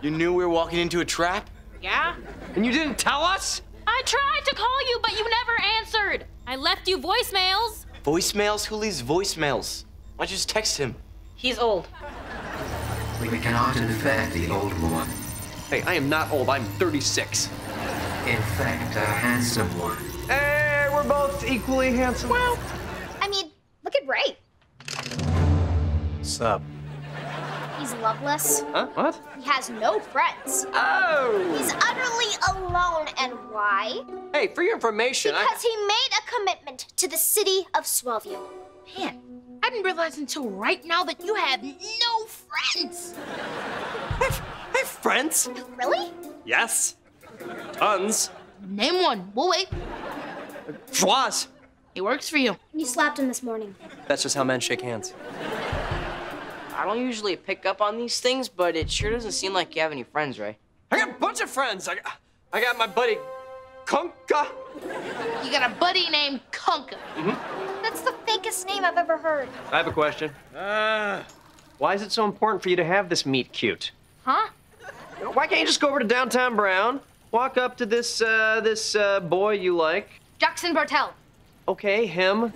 You knew we were walking into a trap? Yeah. And you didn't tell us? I tried to call you, but you never answered. I left you voicemails. Voicemails? Who leaves voicemails? Why don't you just text him? He's old. We cannot infect the old one. Hey, I am not old. I'm 36. Infect a handsome one. Hey, we're both equally handsome. Well, I mean, look at Ray. What's up? He's loveless. Huh? What? He has no friends. Oh! He's utterly alone, and why? Hey, for your information, because he made a commitment to the city of Swellview. Man, I didn't realize until right now that you have no friends. I have friends. Really? Yes. Tons. Name one. We'll wait. Joaz. He works for you. You slapped him this morning. That's just how men shake hands. I don't usually pick up on these things, but it sure doesn't seem like you have any friends, Ray. I got a bunch of friends. I got my buddy, Kunkka. You got a buddy named Kunkka? Mm-hmm. That's the fakest name I've ever heard. I have a question. Why is it so important for you to have this meet cute? Huh? Why can't you just go over to downtown Brown, walk up to this, boy you like? Jackson Bartell. Okay, him.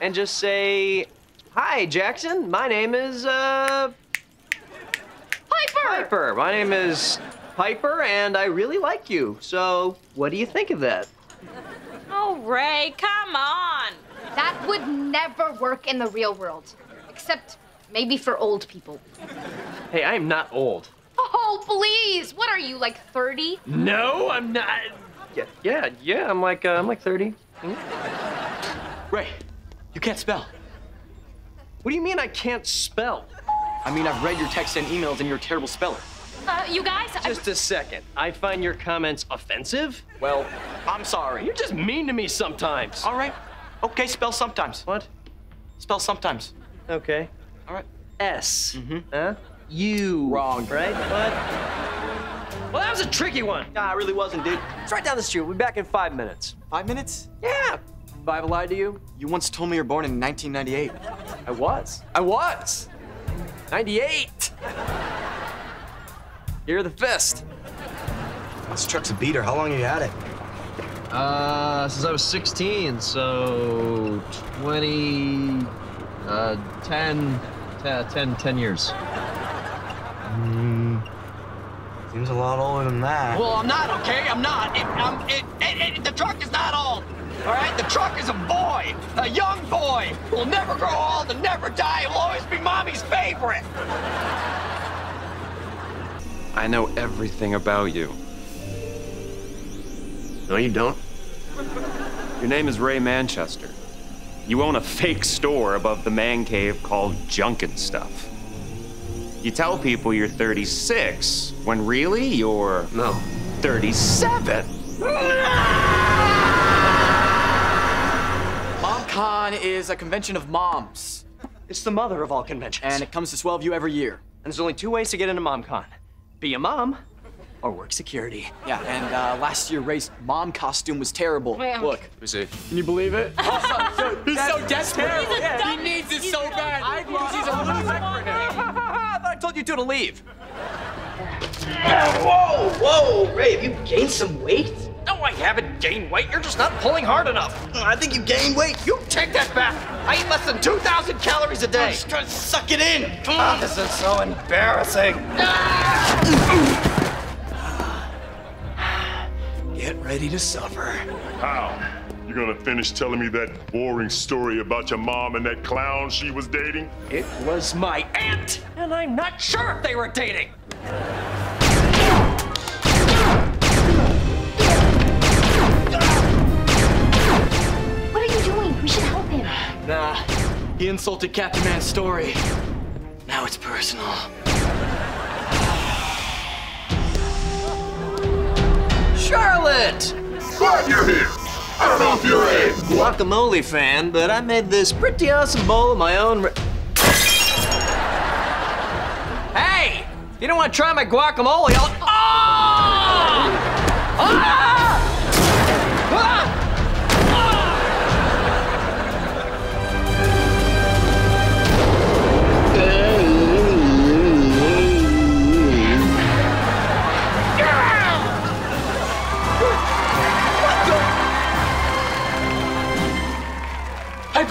And just say, "Hi, Jackson. My name is, Piper. My name is Piper, and I really like you. So, what do you think of that?" Oh, Ray, come on. That would never work in the real world. Except maybe for old people. Hey, I am not old. Oh, please. What are you, like 30? No, I'm not. Yeah. I'm like 30. Mm-hmm. Ray, you can't spell. What do you mean I can't spell? I mean, I've read your texts and emails, and you're a terrible speller. You guys, just a second. I find your comments offensive? Well, I'm sorry. You're just mean to me sometimes. All right. Okay, spell sometimes. What? Spell sometimes. Okay. All right. S. Mm-hmm. Huh? U. Wrong. Right? What? Well, that was a tricky one. Nah, it really wasn't, dude. It's right down the street. We'll be back in 5 minutes. 5 minutes? Yeah. If I lied to you? You once told me you were born in 1998. I was. 98! You're the fist. This truck's a beater. How long have you had it? Since I was 16, so 10 years. Seems a lot older than that. Well, I'm not, okay? I'm not. The truck is not old. All right, the truck is a boy, a young boy. Will never grow old and never die. Will always be mommy's favorite. I know everything about you. No, you don't. Your name is Ray Manchester. You own a fake store above the man cave called Junkin' Stuff. You tell people you're 36, when really you're... No. 37. MomCon is a convention of moms. It's the mother of all conventions. And it comes to Swellview every year. And there's only 2 ways to get into MomCon. Be a mom or work security. Yeah, and last year Ray's mom costume was terrible. Man. Look. Let me see. Can you believe it? He's so desperate. He needs it so bad. I love he's a loser. I thought I told you two to leave. Whoa, Ray, have you gained some weight? No, I haven't gained weight. You're just not pulling hard enough. I think you gained weight. You take that back. I eat less than 2,000 calories a day. I'm just trying to suck it in. Oh, this is so embarrassing. Get ready to suffer. How? You gonna finish telling me that boring story about your mom and that clown she was dating? It was my aunt, and I'm not sure if they were dating. Nah, he insulted Captain Man's story. Now it's personal. Charlotte! Glad you're here! I don't know if you're a guacamole fan, but I made this pretty awesome bowl of my own. Hey! If you don't want to try my guacamole, I'll. Oh! Ah!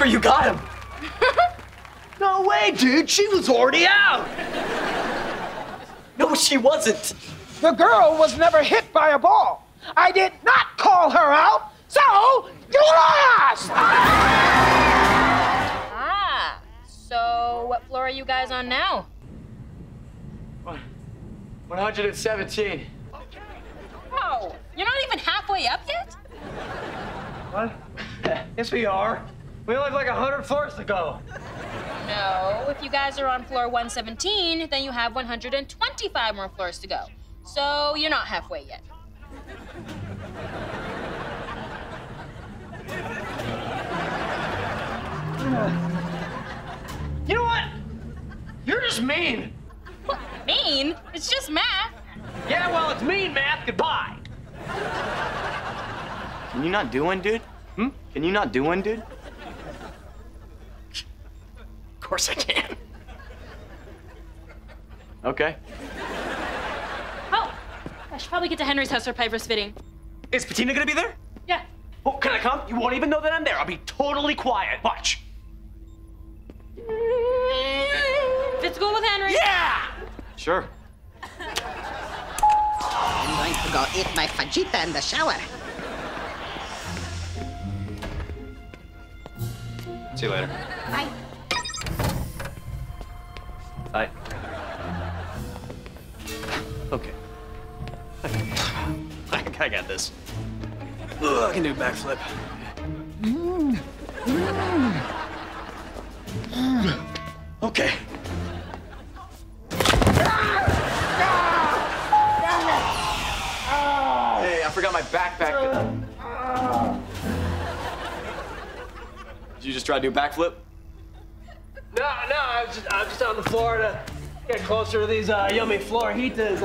Piper, you got him. No way, dude. She was already out. No, she wasn't. The girl was never hit by a ball. I did not call her out, so you lost! Ah, so what floor are you guys on now? 117. Oh, you're not even halfway up yet? What? Yes, we are. We only have like 100 floors to go. No, if you guys are on floor 117, then you have 125 more floors to go. So you're not halfway yet. You know what? You're just mean. What? Mean? It's just math. Yeah, well, it's mean math. Goodbye. Can you not do one, dude? Hmm? Can you not do one, dude? Of course I can. Okay. Oh, I should probably get to Henry's house for Piper's fitting. Is Patina gonna be there? Yeah. Oh, can I come? You won't even know that I'm there. I'll be totally quiet. Watch. It's cool with Henry. Yeah! Sure. I'm going to go eat my fajita in the shower. See you later. Bye. Bye. Okay. I got this. Ugh, I can do a backflip. Okay. Hey, I forgot my backpack. Did you just try to do a backflip? No, I was just on the floor to get closer to these yummy floor hitas.